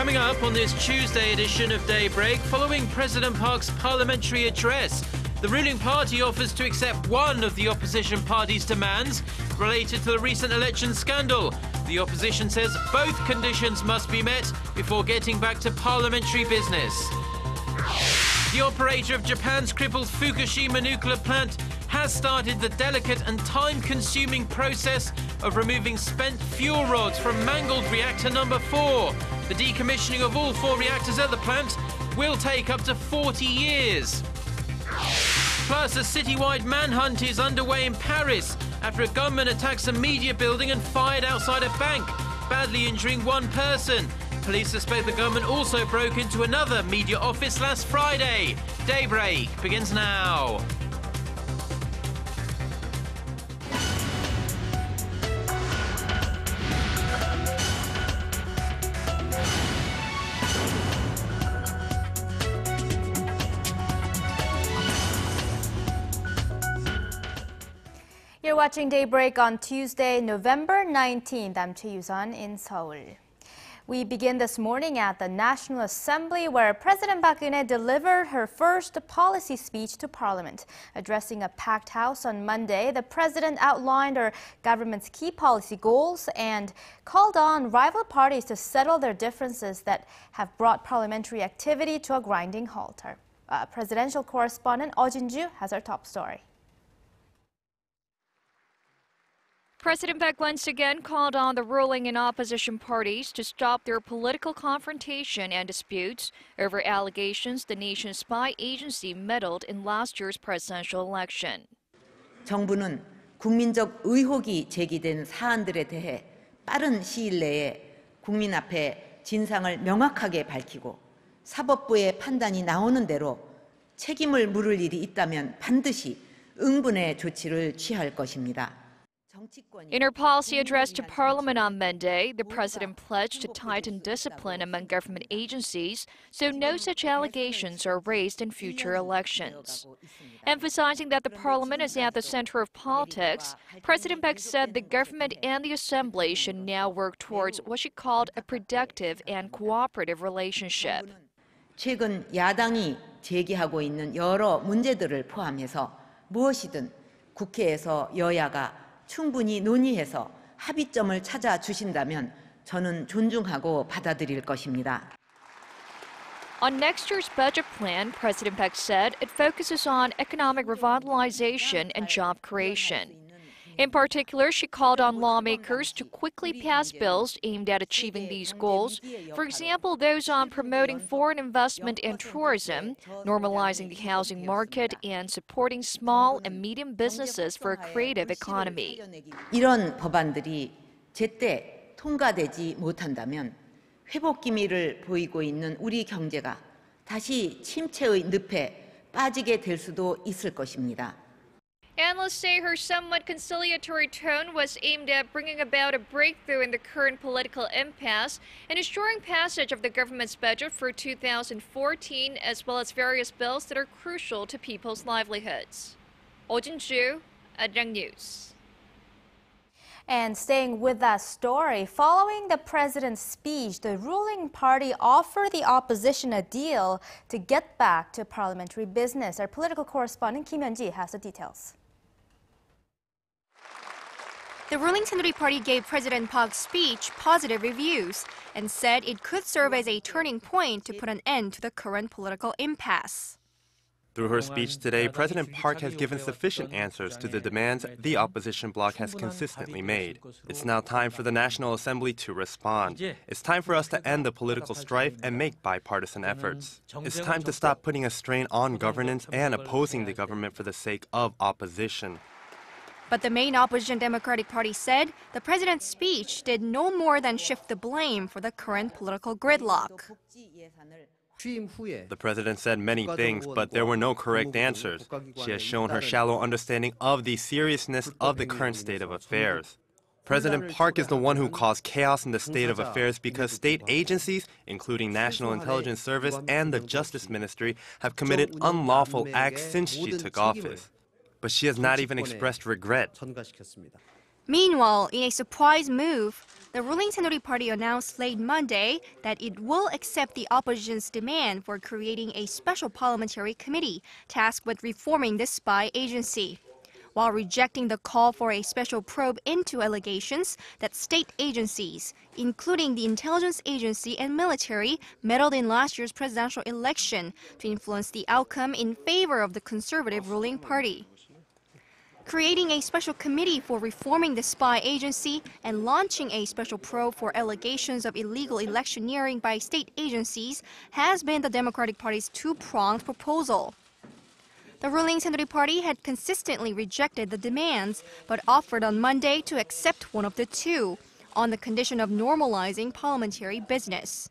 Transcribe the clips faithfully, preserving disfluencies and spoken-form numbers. Coming up on this Tuesday edition of Day Break, following President Park's parliamentary address, the ruling party offers to accept one of the opposition party's demands related to the recent election scandal. The opposition says both conditions must be met before getting back to parliamentary business. The operator of Japan's crippled Fukushima nuclear plant has started the delicate and time-consuming process of removing spent fuel rods from mangled reactor number four. The decommissioning of all four reactors at the plant will take up to forty years. Plus, a citywide manhunt is underway in Paris after a gunman attacks a media building and fired outside a bank, badly injuring one person. Police suspect the gunman also broke into another media office last Friday. Daybreak begins now. You're watching Daybreak on Tuesday, November nineteenth. I'm Choi You-sun in Seoul. We begin this morning at the National Assembly, where President Park Geun-hye delivered her first policy speech to Parliament. Addressing a packed house on Monday, the president outlined her government's key policy goals and called on rival parties to settle their differences that have brought parliamentary activity to a grinding halt. Our uh, presidential correspondent Oh Jin-ju has our top story. President Park once again called on the ruling and opposition parties to stop their political confrontation and disputes over allegations the nation's spy agency meddled in last year's presidential election. 정부는 국민적 의혹이 제기된 사안들에 대해 빠른 시일 내에 국민 앞에 진상을 명확하게 밝히고 사법부의 판단이 나오는 대로 책임을 물을 일이 있다면 반드시 응분의 조치를 취할 것입니다. In her policy address to Parliament on Monday, the president pledged to tighten discipline among government agencies so no such allegations are raised in future elections. Emphasizing that the Parliament is at the center of politics, President Park said the government and the Assembly should now work towards what she called a productive and cooperative relationship. 최근 야당이 제기하고 있는 여러 문제들을 포함해서 무엇이든 국회에서 여야가 충분히 논의해서 합의점을 찾아 주신다면 저는 존중하고 받아들일 것입니다. On next year's budget plan, President Park said it focuses on economic revitalization and job creation. In particular, she called on lawmakers to quickly pass bills aimed at achieving these goals, for example, those on promoting foreign investment and tourism, normalizing the housing market, and supporting small and medium businesses for a creative economy. 이런 법안들이 제때 통과되지 못한다면 회복 기미를 보이고 있는 우리 경제가 다시 침체의 늪에 빠지게 될 수도 있을 것입니다. Analysts say her somewhat conciliatory tone was aimed at bringing about a breakthrough in the current political impasse and ensuring passage of the government's budget for two thousand fourteen, as well as various bills that are crucial to people's livelihoods. Oh Jin-ju, Arirang News. And staying with that story, following the president's speech, the ruling party offered the opposition a deal to get back to parliamentary business. Our political correspondent Kim Hyun-ji has the details. The ruling Sinduri party gave President Park's speech positive reviews and said it could serve as a turning point to put an end to the current political impasse. Through her speech today, President Park has given sufficient answers to the demands the opposition bloc has consistently made. It's now time for the National Assembly to respond. It's time for us to end the political strife and make bipartisan efforts. It's time to stop putting a strain on governance and opposing the government for the sake of opposition. But the main opposition Democratic Party said the president's speech did no more than shift the blame for the current political gridlock. The president said many things, but there were no correct answers. She has shown her shallow understanding of the seriousness of the current state of affairs. President Park is the one who caused chaos in the state of affairs because state agencies, including National Intelligence Service and the Justice Ministry, have committed unlawful acts since she took office. But she has not even expressed regret. Meanwhile, in a surprise move, the ruling Saenuri Party announced late Monday that it will accept the opposition's demand for creating a special parliamentary committee tasked with reforming the spy agency, while rejecting the call for a special probe into allegations that state agencies, including the intelligence agency and military, meddled in last year's presidential election to influence the outcome in favor of the conservative ruling party. Creating a special committee for reforming the spy agency and launching a special probe for allegations of illegal electioneering by state agencies has been the Democratic Party's two-pronged proposal. The ruling Saenuri Party had consistently rejected the demands, but offered on Monday to accept one of the two, on the condition of normalizing parliamentary business.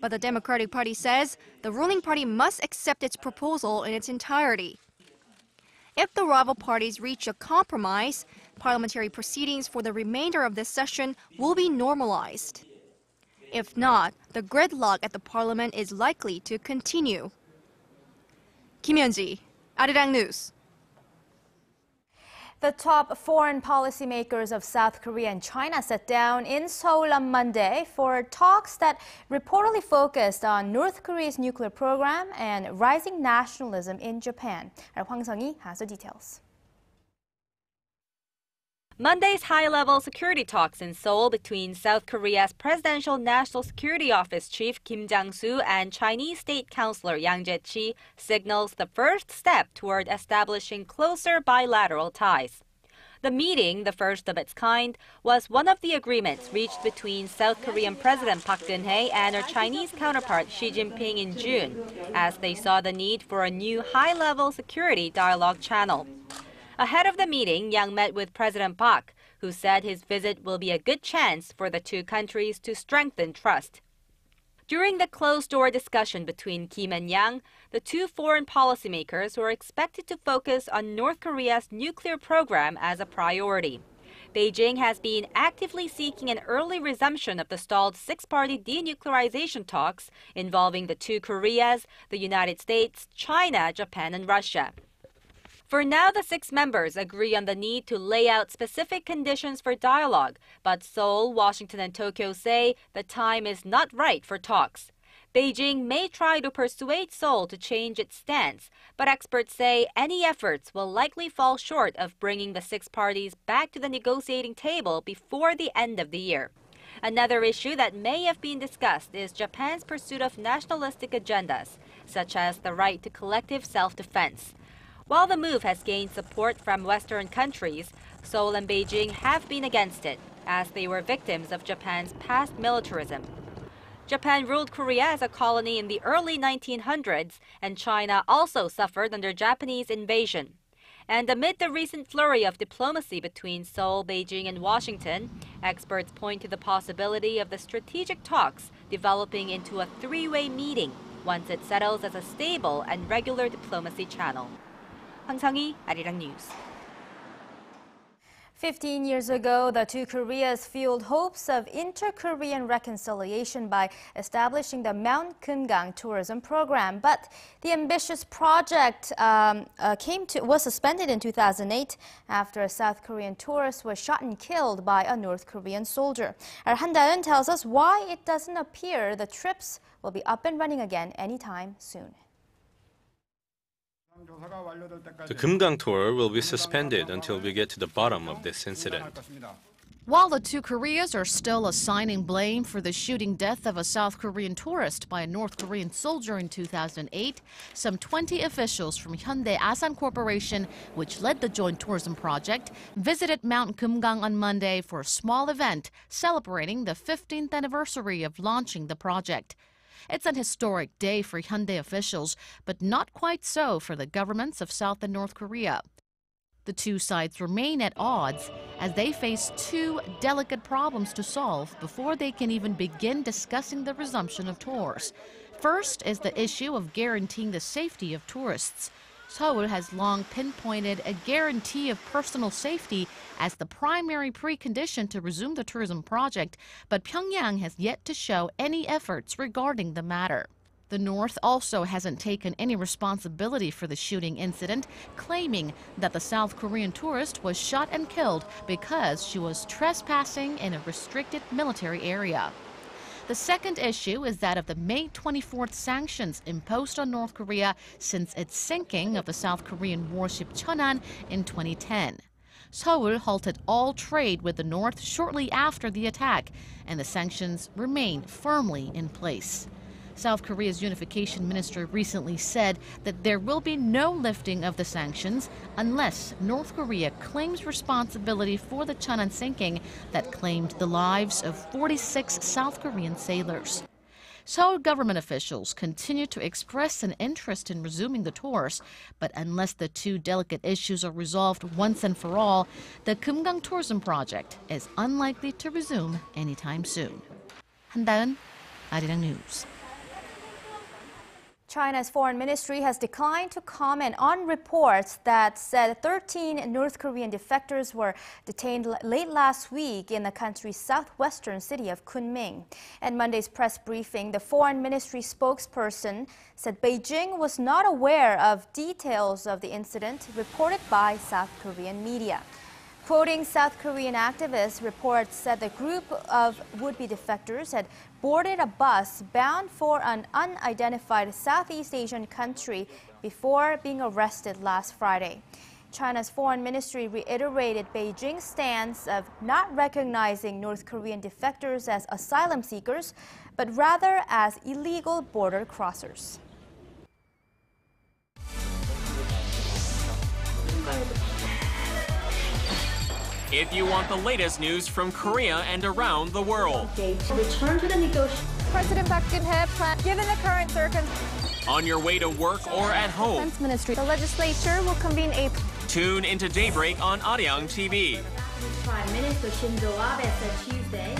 But the Democratic Party says the ruling party must accept its proposal in its entirety. If the rival parties reach a compromise, parliamentary proceedings for the remainder of this session will be normalized. If not, the gridlock at the parliament is likely to continue. Kim Hyun-ji, Arirang News. The top foreign policymakers of South Korea and China sat down in Seoul on Monday for talks that reportedly focused on North Korea's nuclear program and rising nationalism in Japan. Our Hwang Sung-hee has the details. Monday's high-level security talks in Seoul between South Korea's Presidential National Security Office Chief Kim Jong-soo and Chinese State Councilor Yang Jiechi signals the first step toward establishing closer bilateral ties. The meeting, the first of its kind, was one of the agreements reached between South Korean President Park Geun-hye and her Chinese counterpart Xi Jinping in June, as they saw the need for a new high-level security dialogue channel. Ahead of the meeting, Yang met with President Park, who said his visit will be a good chance for the two countries to strengthen trust. During the closed-door discussion between Kim and Yang, the two foreign policymakers were expected to focus on North Korea's nuclear program as a priority. Beijing has been actively seeking an early resumption of the stalled six-party denuclearization talks involving the two Koreas, the United States, China, Japan, and Russia. For now, the six members agree on the need to lay out specific conditions for dialogue, but Seoul, Washington, and Tokyo say the time is not right for talks. Beijing may try to persuade Seoul to change its stance, but experts say any efforts will likely fall short of bringing the six parties back to the negotiating table before the end of the year. Another issue that may have been discussed is Japan's pursuit of nationalistic agendas, such as the right to collective self-defense. While the move has gained support from Western countries, Seoul and Beijing have been against it, as they were victims of Japan's past militarism. Japan ruled Korea as a colony in the early nineteen hundreds, and China also suffered under Japanese invasion. And amid the recent flurry of diplomacy between Seoul, Beijing, and Washington, experts point to the possibility of the strategic talks developing into a three-way meeting once it settles as a stable and regular diplomacy channel. Hwang Sang-hee, Arirang News. Fifteen years ago, the two Koreas fueled hopes of inter-Korean reconciliation by establishing the Mount Kumgang tourism program. But the ambitious project um, uh, came to was suspended in two thousand eight after a South Korean tourist was shot and killed by a North Korean soldier. Our Han Da-eun tells us why it doesn't appear the trips will be up and running again anytime soon. The Kumgang tour will be suspended until we get to the bottom of this incident. While the two Koreas are still assigning blame for the shooting death of a South Korean tourist by a North Korean soldier in two thousand eight, some twenty officials from Hyundai Asan Corporation, which led the joint tourism project, visited Mount Kumgang on Monday for a small event celebrating the fifteenth anniversary of launching the project. It's an historic day for Hyundai officials, but not quite so for the governments of South and North Korea. The two sides remain at odds as they face two delicate problems to solve before they can even begin discussing the resumption of tours. First is the issue of guaranteeing the safety of tourists. Seoul has long pinpointed a guarantee of personal safety as the primary precondition to resume the tourism project, but Pyongyang has yet to show any efforts regarding the matter. The North also hasn't taken any responsibility for the shooting incident, claiming that the South Korean tourist was shot and killed because she was trespassing in a restricted military area. The second issue is that of the May twenty-fourth sanctions imposed on North Korea since its sinking of the South Korean warship Cheonan in twenty ten. Seoul halted all trade with the North shortly after the attack, and the sanctions remain firmly in place. South Korea's unification minister recently said that there will be no lifting of the sanctions unless North Korea claims responsibility for the Cheonan sinking that claimed the lives of forty-six South Korean sailors. Seoul government officials continue to express an interest in resuming the tours, but unless the two delicate issues are resolved once and for all, the Kumgang tourism project is unlikely to resume anytime soon. Han Da-eun, Arirang News. China's foreign ministry has declined to comment on reports that said thirteen North Korean defectors were detained late last week in the country's southwestern city of Kunming. At Monday's press briefing, the foreign ministry spokesperson said Beijing was not aware of details of the incident reported by South Korean media. Quoting South Korean activists, reports said the group of would-be defectors had boarded a bus bound for an unidentified Southeast Asian country before being arrested last Friday. China's foreign ministry reiterated Beijing's stance of not recognizing North Korean defectors as asylum seekers, but rather as illegal border crossers. If you want the latest news from Korea and around the world. Okay, to return to the negotiation. President Park Geun-hye planned, given the current circumstances. On your way to work or at home. Defense Ministry. The legislature will convene a... Tune into Daybreak on Arirang T V. Prime Minister Shinzo Abe said Tuesday.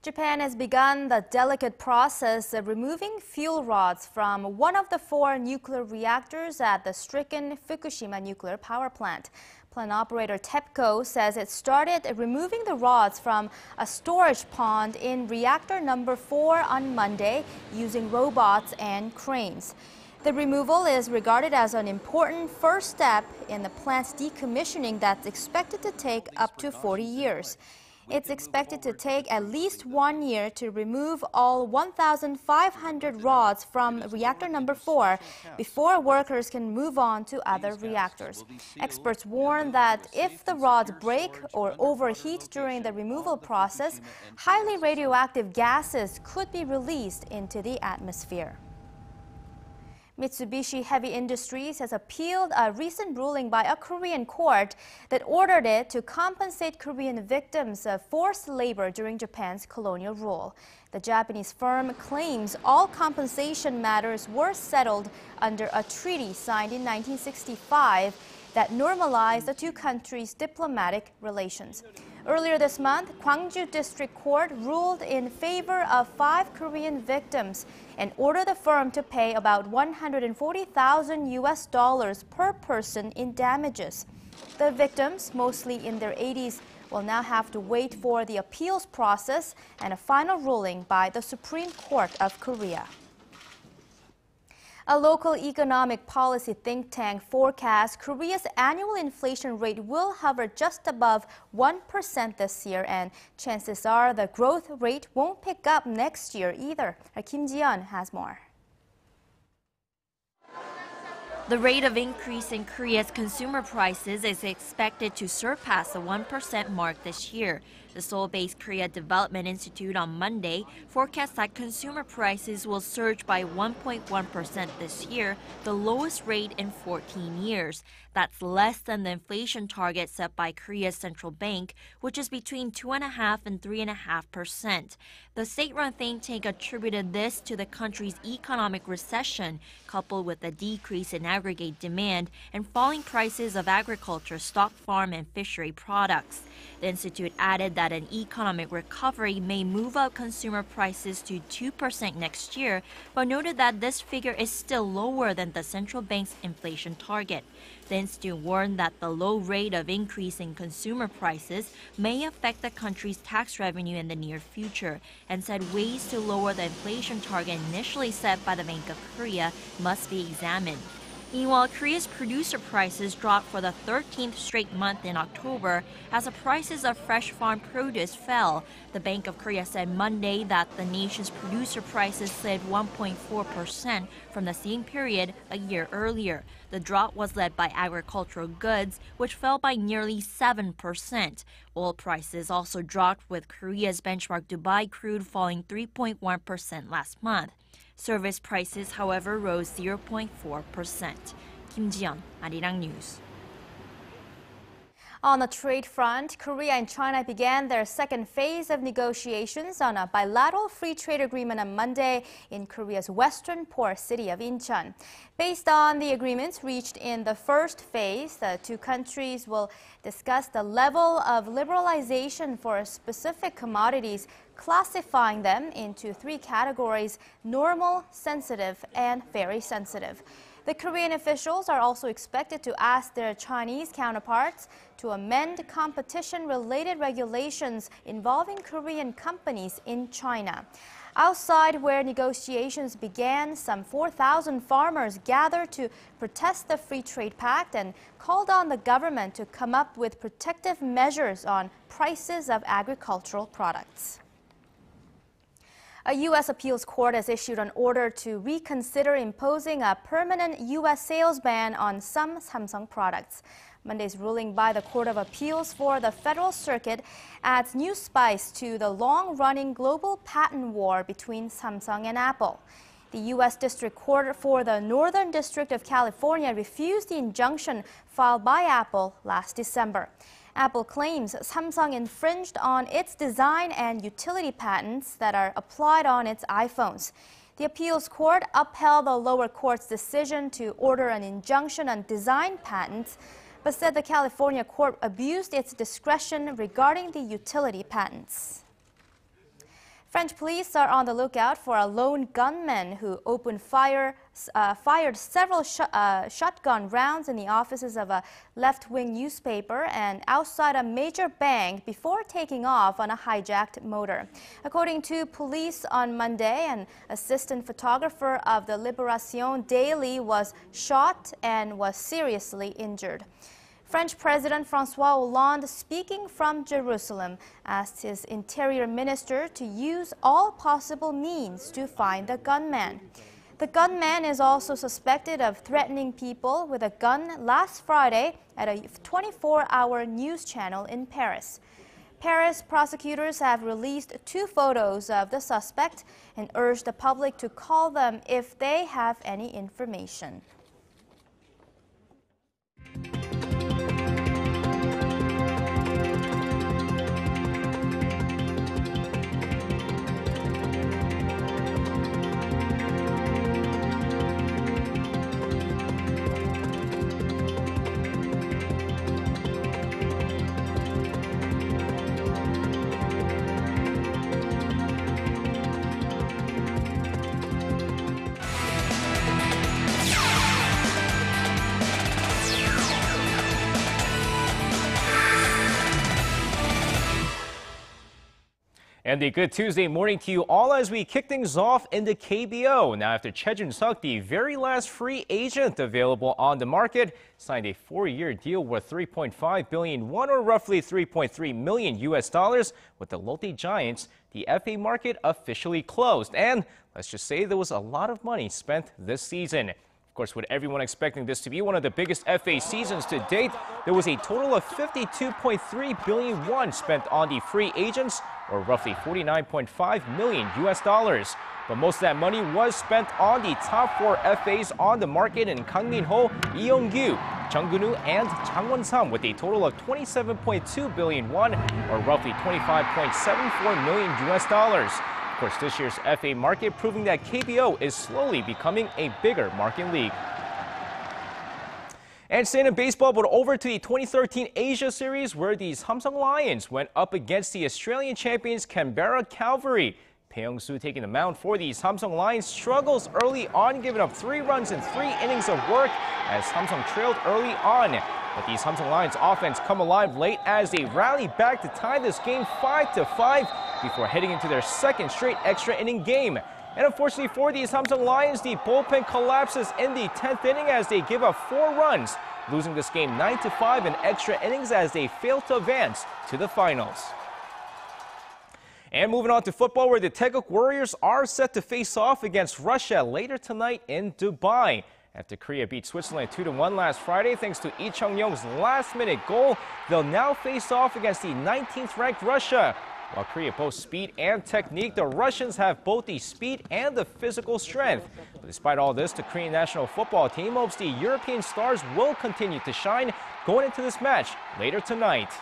Japan has begun the delicate process of removing fuel rods from one of the four nuclear reactors at the stricken Fukushima nuclear power plant. Plant operator TEPCO says it started removing the rods from a storage pond in reactor number four on Monday using robots and cranes. The removal is regarded as an important first step in the plant's decommissioning that's expected to take up to forty years. It's expected to take at least one year to remove all one thousand five hundred rods from reactor number four before workers can move on to other reactors. Experts warn that if the rods break or overheat during the removal process, highly radioactive gases could be released into the atmosphere. Mitsubishi Heavy Industries has appealed a recent ruling by a Korean court that ordered it to compensate Korean victims of forced labor during Japan's colonial rule. The Japanese firm claims all compensation matters were settled under a treaty signed in nineteen sixty-five that normalized the two countries' diplomatic relations. Earlier this month, Gwangju District Court ruled in favor of five Korean victims and ordered the firm to pay about one hundred forty thousand U S dollars per person in damages. The victims, mostly in their eighties, will now have to wait for the appeals process and a final ruling by the Supreme Court of Korea. A local economic policy think tank forecasts Korea's annual inflation rate will hover just above one percent this year, and chances are the growth rate won't pick up next year either. Our Kim Ji-yeon has more. The rate of increase in Korea's consumer prices is expected to surpass the one percent mark this year. The Seoul-based Korea Development Institute on Monday forecast that consumer prices will surge by one point one percent this year, the lowest rate in fourteen years. That's less than the inflation target set by Korea's central bank, which is between two point five and three point five percent. The state-run think tank attributed this to the country's economic recession, coupled with a decrease in aggregate demand and falling prices of agriculture, stock, farm, and fishery products. The institute added that that an economic recovery may move up consumer prices to two percent next year, but noted that this figure is still lower than the central bank's inflation target. The institute warned that the low rate of increase in consumer prices may affect the country's tax revenue in the near future, and said ways to lower the inflation target initially set by the Bank of Korea must be examined. Meanwhile, Korea's producer prices dropped for the thirteenth straight month in October as the prices of fresh farm produce fell. The Bank of Korea said Monday that the nation's producer prices slid one point four percent from the same period a year earlier. The drop was led by agricultural goods, which fell by nearly seven percent. Oil prices also dropped, with Korea's benchmark Dubai crude falling three point one percent last month. Service prices, however, rose zero point four percent. Kim Ji-yeon, Arirang News. On the trade front, Korea and China began their second phase of negotiations on a bilateral free trade agreement on Monday in Korea's western port city of Incheon. Based on the agreements reached in the first phase, the two countries will discuss the level of liberalization for specific commodities, classifying them into three categories: normal, sensitive, and very sensitive. The Korean officials are also expected to ask their Chinese counterparts to amend competition-related regulations involving Korean companies in China. Outside where negotiations began, some four thousand farmers gathered to protest the Free Trade Pact and called on the government to come up with protective measures on prices of agricultural products. A U S appeals court has issued an order to reconsider imposing a permanent U S sales ban on some Samsung products. Monday's ruling by the Court of Appeals for the Federal Circuit adds new spice to the long-running global patent war between Samsung and Apple. The U S District Court for the Northern District of California refused the injunction filed by Apple last December. Apple claims Samsung infringed on its design and utility patents that are applied on its iPhones. The appeals court upheld the lower court's decision to order an injunction on design patents, but said the California court abused its discretion regarding the utility patents. French police are on the lookout for a lone gunman who opened fire, uh, fired several sh uh, shotgun rounds in the offices of a left-wing newspaper and outside a major bank before taking off on a hijacked motor. According to police on Monday, an assistant photographer of the Libération Daily was shot and was seriously injured. French President Francois Hollande, speaking from Jerusalem, asked his interior minister to use all possible means to find the gunman. The gunman is also suspected of threatening people with a gun last Friday at a twenty-four hour news channel in Paris. Paris prosecutors have released two photos of the suspect and urged the public to call them if they have any information. And a good Tuesday morning to you all as we kick things off into K B O. Now, after Chae Joon-suk, the very last free agent available on the market, signed a four-year deal worth three point five billion won, or roughly three point three million U S dollars, with the Lotte Giants, the F A market officially closed. And let's just say there was a lot of money spent this season. Of course, with everyone expecting this to be one of the biggest F A seasons to date, there was a total of fifty-two point three billion won spent on the free agents, or roughly forty-nine point five million U S dollars. But most of that money was spent on the top four F As on the market in Kang Min-ho, Lee Yong-kyu, Jung Geun-woo, and Jang Won-sam, with a total of twenty-seven point two billion won, or roughly twenty-five point seven four million U S dollars. Of course, this year's F A market proving that K B O is slowly becoming a bigger market league. And staying in baseball, but over to the twenty thirteen Asia Series, where the Samsung Lions went up against the Australian champions Canberra Calvary. Pyeongsu taking the mound for the Samsung Lions struggles early on, giving up three runs in three innings of work as Samsung trailed early on. But the Samsung Lions offense come alive late as they rally back to tie this game five to five before heading into their second straight extra inning game. And unfortunately for the Samsung Lions, the bullpen collapses in the tenth inning as they give up four runs, losing this game nine to five in extra innings as they fail to advance to the finals. And moving on to football, where the Taeguk Warriors are set to face off against Russia later tonight in Dubai. After Korea beat Switzerland two to one last Friday thanks to Lee Chung-young's last-minute goal, they'll now face off against the nineteenth-ranked Russia. While Korea boasts speed and technique, the Russians have both the speed and the physical strength. But despite all this, the Korean national football team hopes the European stars will continue to shine going into this match later tonight.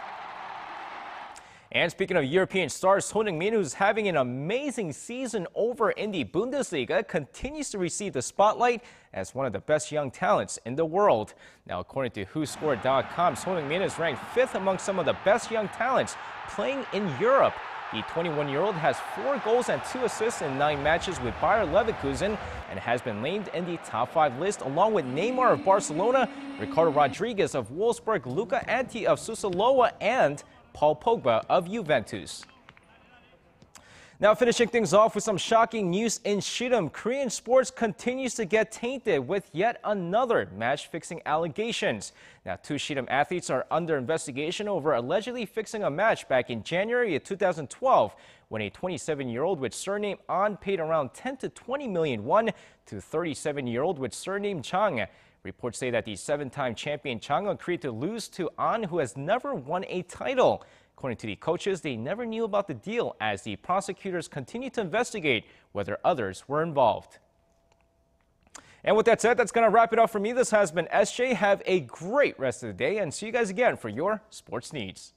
And speaking of European stars, Son Heung-min, who's having an amazing season over in the Bundesliga, continues to receive the spotlight as one of the best young talents in the world. Now, according to Who Scored dot com, Son Heung-min is ranked fifth among some of the best young talents playing in Europe. The twenty-one-year-old has four goals and two assists in nine matches with Bayer Leverkusen and has been named in the top five list along with Neymar of Barcelona, Ricardo Rodriguez of Wolfsburg, Luca Antti of Susalova, and Paul Pogba of Juventus. Now finishing things off with some shocking news in Sirim. Korean sports continues to get tainted with yet another match-fixing allegations. Now two Sirim athletes are under investigation over allegedly fixing a match back in January of two thousand twelve when a twenty-seven-year-old with surname An paid around ten to twenty million won to thirty-seven-year-old with surname Chang. Reports say that the seven-time champion Chang agreed to lose to An, who has never won a title. According to the coaches, they never knew about the deal as the prosecutors continue to investigate whether others were involved. And with that said, that's going to wrap it up for me. This has been S J. Have a great rest of the day and see you guys again for your sports needs.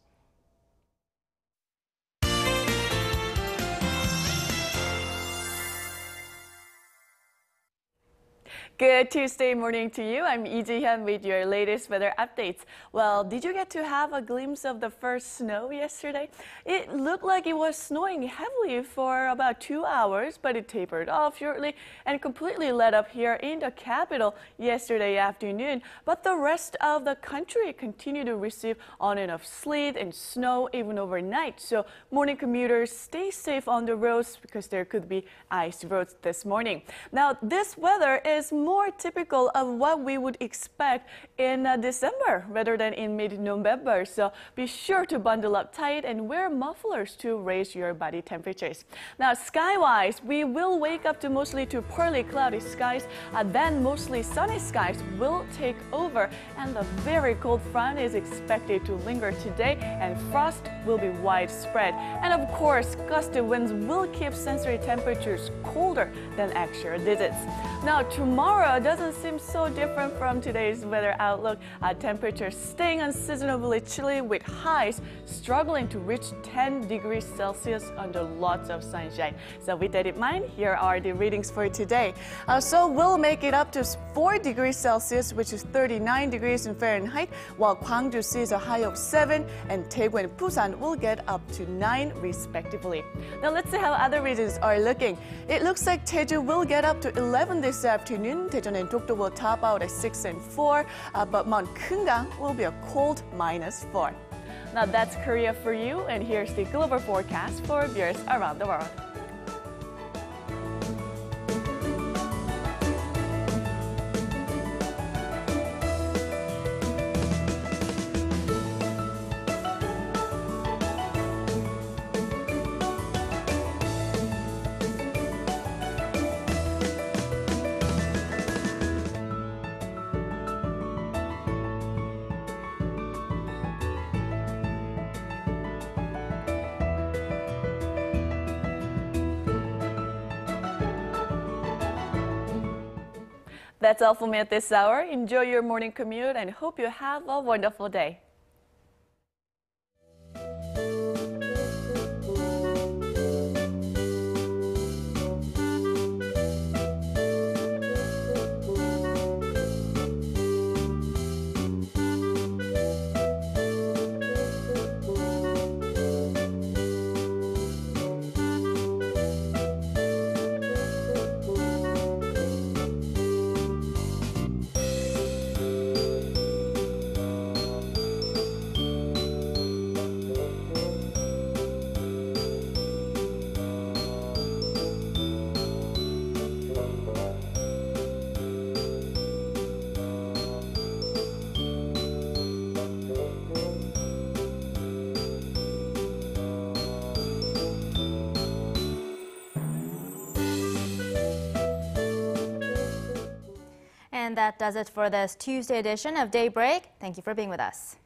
Good Tuesday morning to you. I'm Lee Ji-hyun with your latest weather updates. Well, did you get to have a glimpse of the first snow yesterday? It looked like it was snowing heavily for about two hours, but it tapered off shortly and completely let up here in the capital yesterday afternoon. But the rest of the country continued to receive on and off sleet and snow even overnight. So morning commuters, stay safe on the roads because there could be ice roads this morning. Now, this weather is more more typical of what we would expect in uh, December rather than in mid-November. So be sure to bundle up tight and wear mufflers to raise your body temperatures. Now, sky-wise, we will wake up to mostly to partly cloudy skies, uh, then mostly sunny skies will take over, and the very cold front is expected to linger today, and frost will be widespread. And of course, gusty winds will keep sensory temperatures colder than actual digits. Now, tomorrow doesn't seem so different from today's weather outlook. Uh, temperatures staying unseasonably chilly with highs struggling to reach ten degrees Celsius under lots of sunshine. So with that in mind, here are the readings for today. Uh, so we'll make it up to four degrees Celsius, which is thirty-nine degrees in Fahrenheit, while Gwangju sees a high of seven, and Daegu and Busan will get up to nine respectively. Now let's see how other regions are looking. It looks like Jeju will get up to eleven this afternoon. Daejeon and Dokdo will top out at six and four, uh, but Mount Keungang will be a cold minus four. Now that's Korea for you, and here's the global forecast for viewers around the world. That's all for me at this hour. Enjoy your morning commute and hope you have a wonderful day. And that does it for this Tuesday edition of Daybreak. Thank you for being with us.